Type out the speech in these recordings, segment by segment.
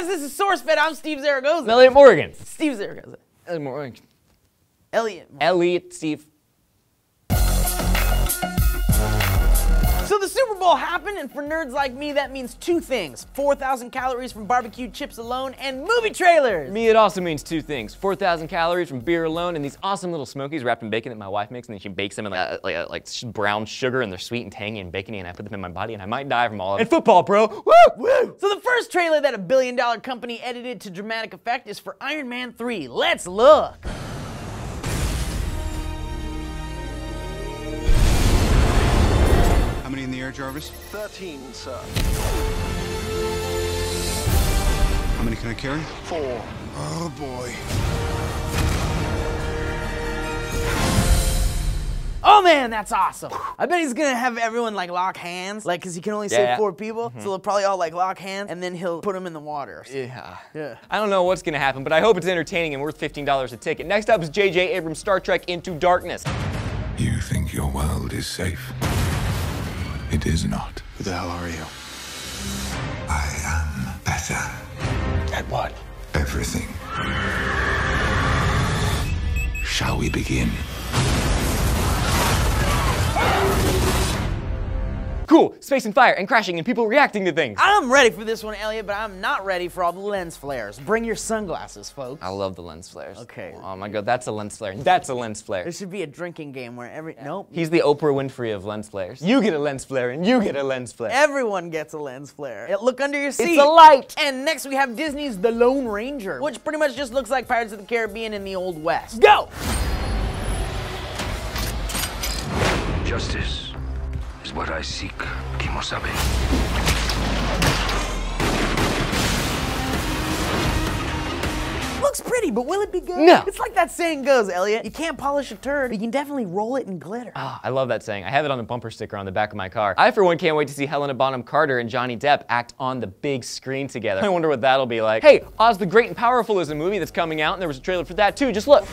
guys, this is SourceFed. I'm Steve Zaragoza. Elliot Morgan. Steve Zaragoza. Elliot Morgan. Elliot. Elliot Steve. So the Super Bowl happened, and for nerds like me, that means two things. 4,000 calories from barbecue chips alone and movie trailers. Me, it also means two things. 4,000 calories from beer alone and these awesome little Smokies wrapped in bacon that my wife makes, and then she bakes them in like brown sugar, and they're sweet and tangy and bacony, and I put them in my body, and I might die from all of it. And football, bro. Woo! Woo! So the first trailer that a billion-dollar company edited to dramatic effect is for Iron Man 3. Let's look. In the air, Jarvis? 13, sir. How many can I carry? 4. Oh, boy. Oh, man, that's awesome. I bet he's gonna have everyone, like, lock hands, like, because he can only save 4 people, so they'll probably all, like, lock hands, and then he'll put them in the water. Yeah. Yeah. I don't know what's gonna happen, but I hope it's entertaining and worth $15 a ticket. Next up is J.J. Abrams' Star Trek Into Darkness. You think your world is safe? It is not. Who the hell are you? I am better. At what? Everything. Shall we begin? Cool, space and fire and crashing and people reacting to things. I'm ready for this one, Elliot, but I'm not ready for all the lens flares. Bring your sunglasses, folks. I love the lens flares. Okay. Oh my God, that's a lens flare. That's a lens flare. There should be a drinking game where every, nope. He's the Oprah Winfrey of lens flares. You get a lens flare and you get a lens flare. Everyone gets a lens flare. Look under your seat. It's a light. And next we have Disney's The Lone Ranger, which pretty much just looks like Pirates of the Caribbean in the Old West. Go! Justice. Is what I seek, Kimo-sabe. Looks pretty, but will it be good? No. It's like that saying goes, Elliot. You can't polish a turd, but you can definitely roll it in glitter. Ah, I love that saying. I have it on a bumper sticker on the back of my car. I, for one, can't wait to see Helena Bonham Carter and Johnny Depp act on the big screen together. I wonder what that'll be like. Hey, Oz the Great and Powerful is a movie that's coming out, and there was a trailer for that too. Just look.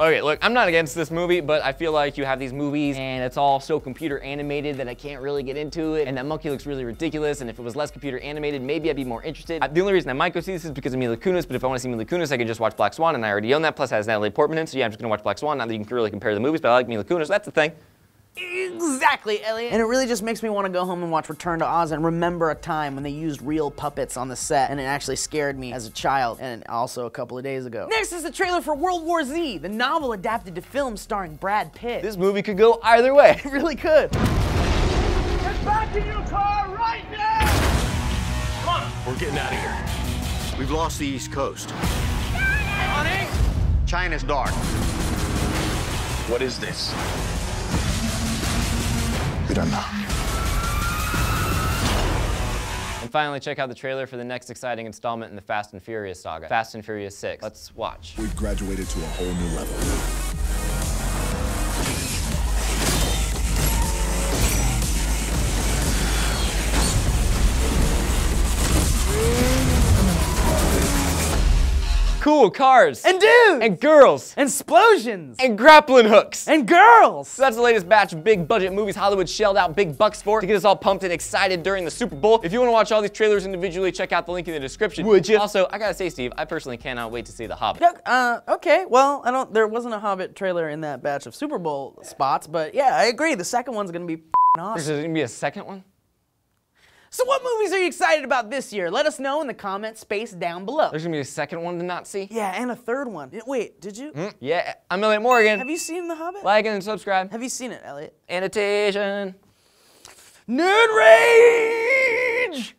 Okay, look, I'm not against this movie, but I feel like you have these movies and it's all so computer animated that I can't really get into it, and that monkey looks really ridiculous, and if it was less computer animated, maybe I'd be more interested. The only reason I might go see this is because of Mila Kunis, but if I want to see Mila Kunis, I could just watch Black Swan, and I already own that, plus it has Natalie Portman in, so yeah, I'm just gonna watch Black Swan. Not that you can really compare the movies, but I like Mila Kunis, that's the thing. Exactly, Elliot. And it really just makes me want to go home and watch Return to Oz and remember a time when they used real puppets on the set, and it actually scared me as a child, and also a couple of days ago. Next is the trailer for World War Z, the novel adapted to film starring Brad Pitt. This movie could go either way. It really could. Get back in your car right now! Come on, we're getting out of here. We've lost the East Coast. Johnny! China's dark. What is this? We don't know. And finally, check out the trailer for the next exciting installment in the Fast and Furious saga, Fast and Furious 6. Let's watch. We've graduated to a whole new level. Cool cars. And dudes. And girls. And explosions. And grappling hooks. And girls. So that's the latest batch of big budget movies Hollywood shelled out big bucks for to get us all pumped and excited during the Super Bowl. If you want to watch all these trailers individually, check out the link in the description. Would you? Also, I gotta say, Steve, I personally cannot wait to see The Hobbit. Okay, well, there wasn't a Hobbit trailer in that batch of Super Bowl spots, but yeah, I agree. The second one's gonna be f***ing awesome. There's gonna be a second one? So what movies are you excited about this year? Let us know in the comment space down below. There's gonna be a second one to not see? Yeah, and a third one. Wait, did you? Yeah, I'm Elliot Morgan. Have you seen The Hobbit? Like and subscribe. Have you seen it, Elliot? Annotation. Nerd Rage!